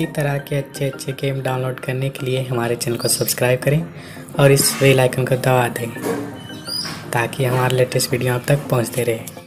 इसी तरह के अच्छे अच्छे गेम डाउनलोड करने के लिए हमारे चैनल को सब्सक्राइब करें और इस बेल आइकन को दबा दें ताकि हमारे लेटेस्ट वीडियो आप तक पहुंचते रहे।